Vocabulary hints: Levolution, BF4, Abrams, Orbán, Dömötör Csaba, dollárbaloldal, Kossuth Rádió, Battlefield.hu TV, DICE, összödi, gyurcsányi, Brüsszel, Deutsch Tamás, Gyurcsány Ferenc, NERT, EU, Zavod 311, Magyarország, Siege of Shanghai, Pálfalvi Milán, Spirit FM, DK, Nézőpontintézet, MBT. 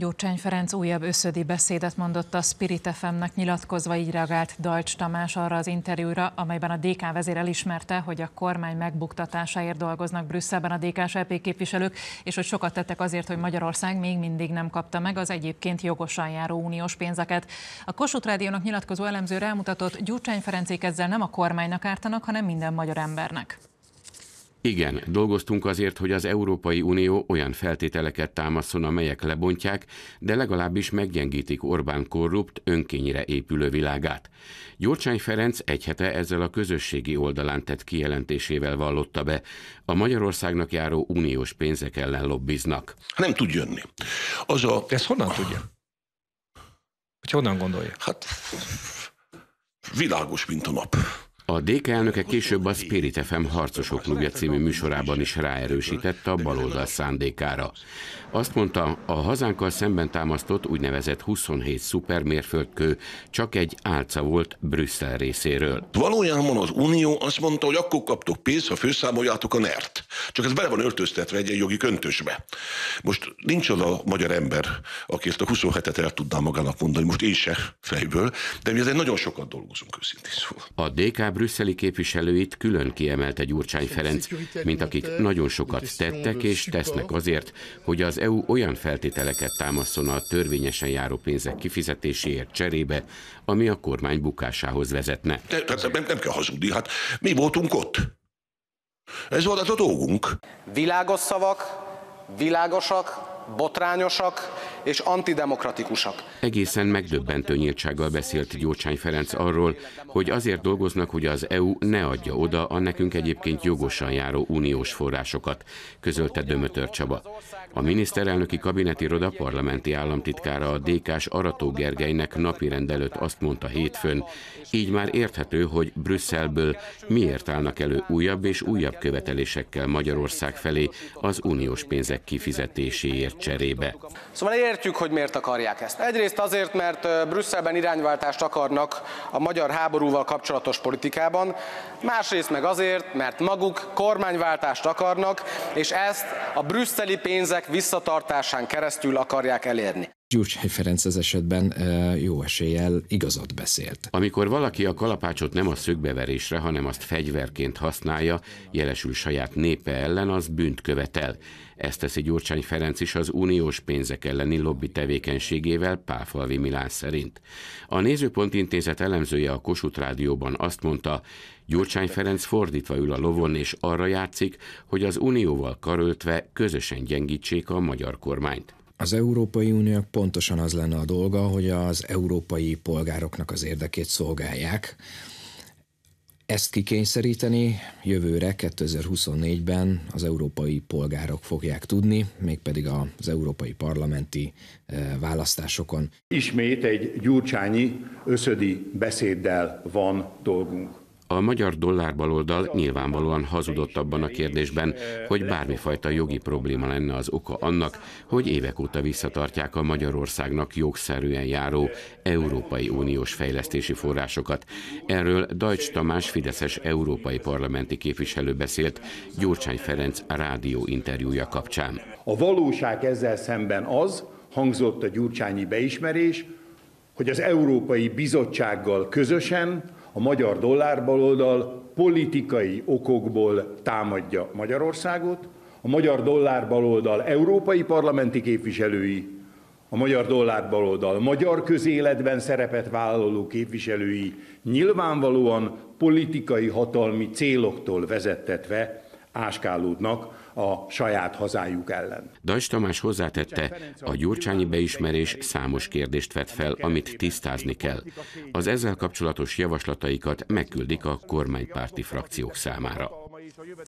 Gyurcsány Ferenc újabb összödi beszédet mondott a Spirit FM-nek nyilatkozva, így reagált Deutsch Tamás arra az interjúra, amelyben a DK vezér elismerte, hogy a kormány megbuktatásáért dolgoznak Brüsszelben a DK-s EP képviselők, és hogy sokat tettek azért, hogy Magyarország még mindig nem kapta meg az egyébként jogosan járó uniós pénzeket. A Kossuth Rádiónak nyilatkozó elemző rámutatott, Gyurcsány Ferencék ezzel nem a kormánynak ártanak, hanem minden magyar embernek. Igen, dolgoztunk azért, hogy az Európai Unió olyan feltételeket támaszon, amelyek lebontják, de legalábbis meggyengítik Orbán korrupt, önkényre épülő világát. Gyurcsány Ferenc egy hete ezzel a közösségi oldalán tett kijelentésével vallotta be, a Magyarországnak járó uniós pénzek ellen lobbiznak. Nem tud jönni. Ezt honnan tudja? Hogy honnan gondolja? Hát világos, mint a nap. A DK elnöke később a Spirit FM Harcosok Klubja című műsorában is ráerősítette a baloldal szándékára. Azt mondta, a hazánkkal szemben támasztott úgynevezett 27 szupermérföldkő csak egy álca volt Brüsszel részéről. Valójában az Unió azt mondta, hogy akkor kaptok pénzt, ha főszámoljátok a NERT. Csak ez bele van öltöztetve egy jogi köntösbe. Most nincs az a magyar ember, aki ezt a 27-et el tudná magának mondani, most én se fejből, de mi azért nagyon sokat dolgozunk, őszintén szóval. A DK brüsszeli képviselőit külön kiemelte Gyurcsány Ferenc, mint akik nagyon sokat tettek és tesznek azért, hogy az EU olyan feltételeket támaszon a törvényesen járó pénzek kifizetéséért cserébe, ami a kormány bukásához vezetne. Nem kell hazudni, hát mi voltunk ott. Ez volt a dolgunk. Világos szavak, világosak, botrányosak és antidemokratikusak. Egészen megdöbbentő nyíltsággal beszélt Gyurcsány Ferenc arról, hogy azért dolgoznak, hogy az EU ne adja oda a nekünk egyébként jogosan járó uniós forrásokat, közölte Dömötör Csaba. A miniszterelnöki kabinetiroda parlamenti államtitkára a DK-s Arató Gergelynek napirend előtt azt mondta hétfőn, így már érthető, hogy Brüsszelből miért állnak elő újabb és újabb követelésekkel Magyarország felé az uniós pénzek kifizetéséért cserébe. Szóval értjük, hogy miért akarják ezt. Egyrészt azért, mert Brüsszelben irányváltást akarnak a magyar háborúval kapcsolatos politikában, másrészt meg azért, mert maguk kormányváltást akarnak, és ezt a brüsszeli pénzek visszatartásán keresztül akarják elérni. Gyurcsány Ferenc az esetben jó eséllyel igazat beszélt. Amikor valaki a kalapácsot nem a szögbeverésre, hanem azt fegyverként használja, jelesül saját népe ellen, az bűnt követel. Ezt teszi Gyurcsány Ferenc is az uniós pénzek elleni lobby tevékenységével Pálfalvi Milán szerint. A Nézőpontintézet elemzője a Kossuth Rádióban azt mondta, Gyurcsány Ferenc fordítva ül a lovon és arra játszik, hogy az unióval karöltve közösen gyengítsék a magyar kormányt. Az Európai Uniónak pontosan az lenne a dolga, hogy az európai polgároknak az érdekét szolgálják. Ezt kikényszeríteni jövőre, 2024-ben az európai polgárok fogják tudni, mégpedig az európai parlamenti választásokon. Ismét egy gyurcsányi összödi beszéddel van dolgunk. A magyar dollárbaloldal nyilvánvalóan hazudott abban a kérdésben, hogy bármifajta jogi probléma lenne az oka annak, hogy évek óta visszatartják a Magyarországnak jogszerűen járó Európai Uniós fejlesztési forrásokat. Erről Deutsch Tamás fideszes európai parlamenti képviselő beszélt Gyurcsány Ferenc rádió interjúja kapcsán. A valóság ezzel szemben az, hangzott a gyurcsányi beismerés, hogy az Európai Bizottsággal közösen a magyar dollárbaloldal politikai okokból támadja Magyarországot, a magyar dollárbaloldal európai parlamenti képviselői, a magyar dollárbaloldal magyar közéletben szerepet vállaló képviselői nyilvánvalóan politikai hatalmi céloktól vezettetve áskálódnak a saját hazájuk ellen. Deutsch Tamás hozzátette, a gyurcsányi beismerés számos kérdést vet fel, amit tisztázni kell. Az ezzel kapcsolatos javaslataikat megküldik a kormánypárti frakciók számára.